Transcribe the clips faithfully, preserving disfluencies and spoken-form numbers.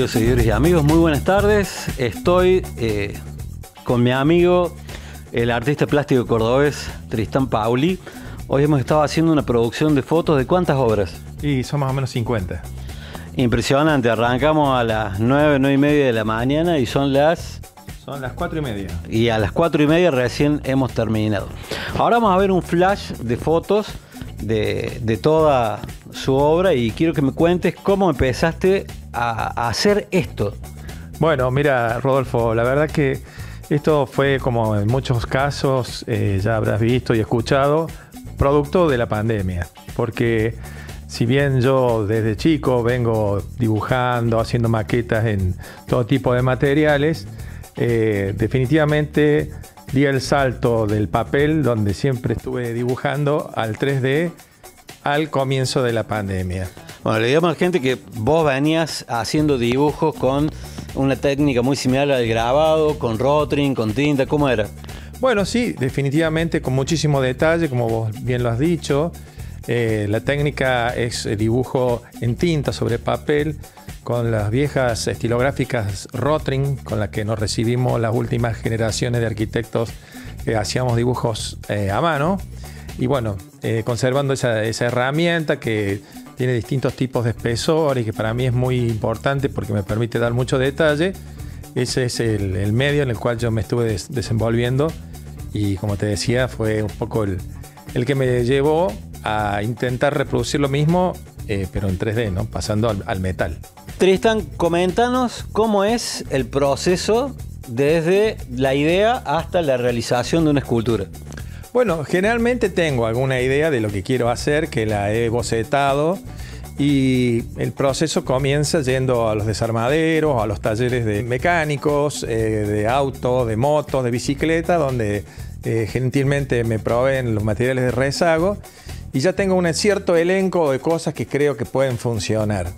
queridos seguidores y amigos, muy buenas tardes. Estoy eh, con mi amigo, el artista plástico cordobés Tristán Paulí. Hoy hemos estado haciendo una producción de fotos. ¿De cuántas obras? Y son más o menos cincuenta. Impresionante, arrancamos a las nueve, nueve y media de la mañana y son las... Son las cuatro y media. Y a las cuatro y media recién hemos terminado. Ahora vamos a ver un flash de fotos de, de toda su obra y quiero que me cuentes cómo empezaste a, a hacer esto. Bueno, mira, Rodolfo, la verdad que esto fue, como en muchos casos, eh, ya habrás visto y escuchado, producto de la pandemia. Porque si bien yo desde chico vengo dibujando, haciendo maquetas en todo tipo de materiales, eh, definitivamente di el salto del papel, donde siempre estuve dibujando, al tres D al comienzo de la pandemia. Bueno, le digo a la gente que vos venías haciendo dibujos con una técnica muy similar al grabado, con rotring, con tinta, ¿cómo era? Bueno, sí, definitivamente con muchísimo detalle, como vos bien lo has dicho. Eh, la técnica es dibujo en tinta sobre papel, con las viejas estilográficas rotring, con las que nos recibimos las últimas generaciones de arquitectos que hacíamos dibujos eh, a mano. Y bueno, eh, conservando esa, esa herramienta que tiene distintos tipos de espesor y que para mí es muy importante porque me permite dar mucho detalle. Ese es el, el medio en el cual yo me estuve des desenvolviendo y, como te decía, fue un poco el, el que me llevó a intentar reproducir lo mismo, eh, pero en tres D, ¿no? Pasando al, al metal. Tristán, coméntanos cómo es el proceso desde la idea hasta la realización de una escultura. Bueno, generalmente tengo alguna idea de lo que quiero hacer, que la he bocetado, y el proceso comienza yendo a los desarmaderos, a los talleres de mecánicos, eh, de autos, de motos, de bicicleta, donde eh, gentilmente me proveen los materiales de rezago, y ya tengo un cierto elenco de cosas que creo que pueden funcionar.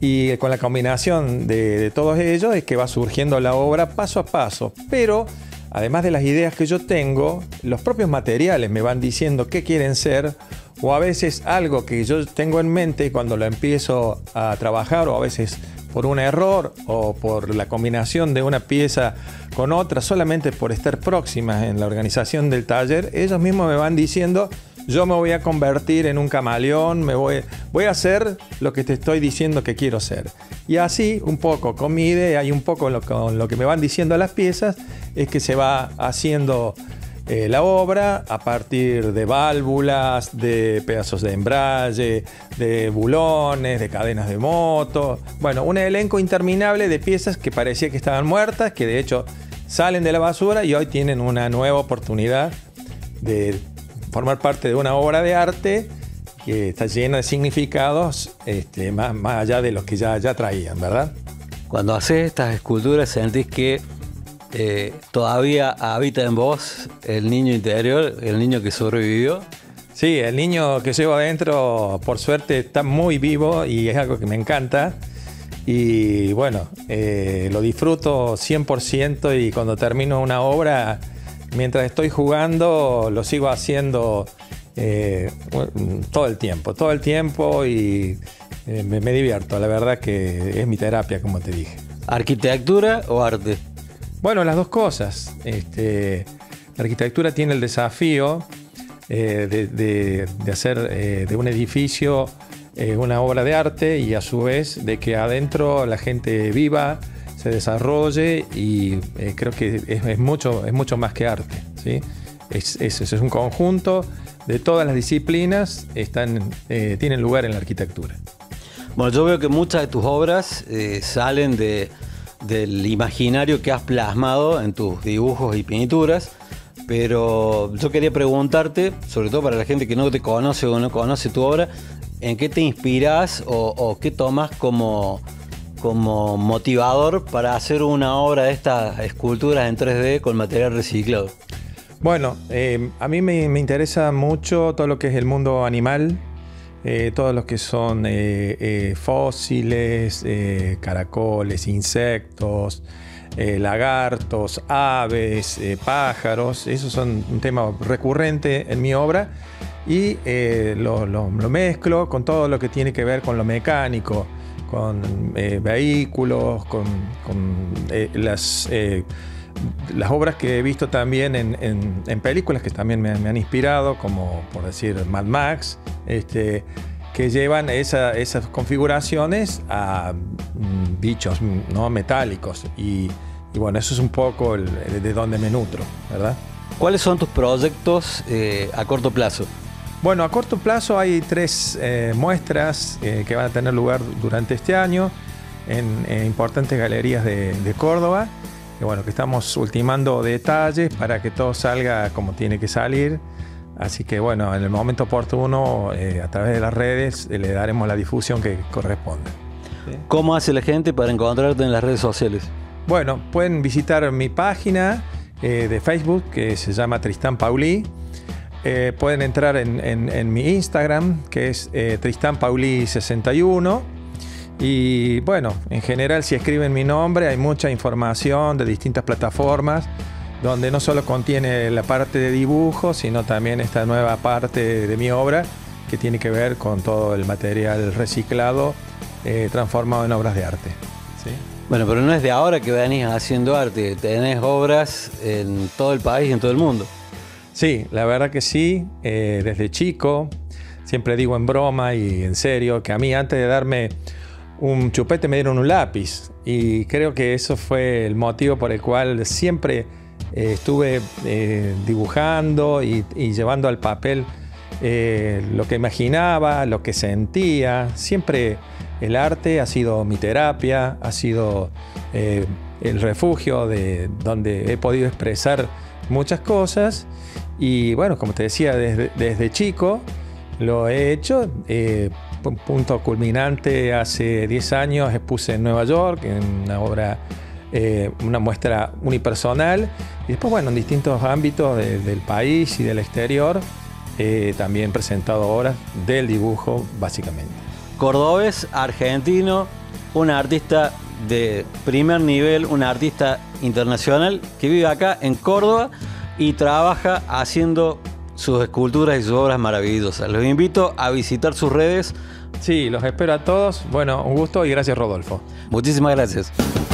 Y con la combinación de, de todos ellos es que va surgiendo la obra paso a paso, pero además de las ideas que yo tengo, los propios materiales me van diciendo qué quieren ser, o a veces algo que yo tengo en mente cuando lo empiezo a trabajar, o a veces por un error o por la combinación de una pieza con otra, solamente por estar próximas en la organización del taller, ellos mismos me van diciendo: yo me voy a convertir en un camaleón, me voy, voy a hacer lo que te estoy diciendo que quiero ser. Y así, un poco con mi idea y un poco lo, con lo que me van diciendo las piezas, es que se va haciendo eh, la obra a partir de válvulas, de pedazos de embrague, de bulones, de cadenas de moto. Bueno, un elenco interminable de piezas que parecía que estaban muertas, que de hecho salen de la basura y hoy tienen una nueva oportunidad de formar parte de una obra de arte que está llena de significados, este, más, más allá de los que ya, ya traían, ¿verdad? Cuando haces estas esculturas, ¿sentís que eh, todavía habita en vos el niño interior, el niño que sobrevivió? Sí, el niño que llevo adentro, por suerte, está muy vivo y es algo que me encanta. Y bueno, eh, lo disfruto cien por ciento y cuando termino una obra, mientras estoy jugando, lo sigo haciendo eh, todo el tiempo, todo el tiempo y eh, me, me divierto. La verdad que es mi terapia, como te dije. ¿Arquitectura o arte? Bueno, las dos cosas. Este, la arquitectura tiene el desafío eh, de, de, de hacer eh, de un edificio eh, una obra de arte y a su vez de que adentro la gente viva, se desarrolle y eh, creo que es, es, mucho, es mucho más que arte, ¿sí? Es, es, es un conjunto de todas las disciplinas están, eh, tienen lugar en la arquitectura. Bueno, yo veo que muchas de tus obras eh, salen de, del imaginario que has plasmado en tus dibujos y pinturas, pero yo quería preguntarte, sobre todo para la gente que no te conoce o no conoce tu obra, ¿en qué te inspirás o, o qué tomas como... como motivador para hacer una obra de estas esculturas en tres D con material reciclado? Bueno, eh, a mí me, me interesa mucho todo lo que es el mundo animal, eh, todos los que son eh, eh, fósiles, eh, caracoles, insectos, eh, lagartos, aves, eh, pájaros. Esos son un tema recurrente en mi obra y eh, lo, lo, lo mezclo con todo lo que tiene que ver con lo mecánico, con eh, vehículos, con, con eh, las, eh, las obras que he visto también en, en, en películas que también me, me han inspirado, como por decir Mad Max, este, que llevan esa, esas configuraciones a bichos, ¿no?, metálicos. Y, y bueno, eso es un poco el, el de donde me nutro, ¿verdad? ¿Cuáles son tus proyectos eh, a corto plazo? Bueno, a corto plazo hay tres eh, muestras eh, que van a tener lugar durante este año en, en importantes galerías de, de Córdoba. Y bueno, que estamos ultimando detalles para que todo salga como tiene que salir. Así que bueno, en el momento oportuno, eh, a través de las redes, eh, le daremos la difusión que corresponde. ¿Cómo hace la gente para encontrarte en las redes sociales? Bueno, pueden visitar mi página eh, de Facebook, que se llama Tristán Paulí. Eh, pueden entrar en, en, en mi Instagram, que es eh, Tristán Paulí sesenta y uno. Y bueno, en general, si escriben mi nombre, hay mucha información de distintas plataformas, donde no solo contiene la parte de dibujo, sino también esta nueva parte de mi obra, que tiene que ver con todo el material reciclado, eh, transformado en obras de arte. ¿Sí? Bueno, pero no es de ahora que venís haciendo arte, tenés obras en todo el país y en todo el mundo. Sí, la verdad que sí, eh, desde chico, siempre digo en broma y en serio, que a mí antes de darme un chupete me dieron un lápiz, y creo que eso fue el motivo por el cual siempre eh, estuve eh, dibujando y, y llevando al papel eh, lo que imaginaba, lo que sentía. Siempre el arte ha sido mi terapia, ha sido eh, el refugio de donde he podido expresar muchas cosas. Y bueno, como te decía, desde, desde chico lo he hecho. Eh, un punto culminante, hace diez años expuse en Nueva York, en una obra, eh, una muestra unipersonal. Y después, bueno, en distintos ámbitos de, del país y del exterior, eh, también he presentado obras del dibujo, básicamente. Cordobés, argentino, un artista de primer nivel, un artista internacional que vive acá en Córdoba y trabaja haciendo sus esculturas y sus obras maravillosas. Los invito a visitar sus redes. Sí, los espero a todos. Bueno, un gusto y gracias, Rodolfo. Muchísimas gracias.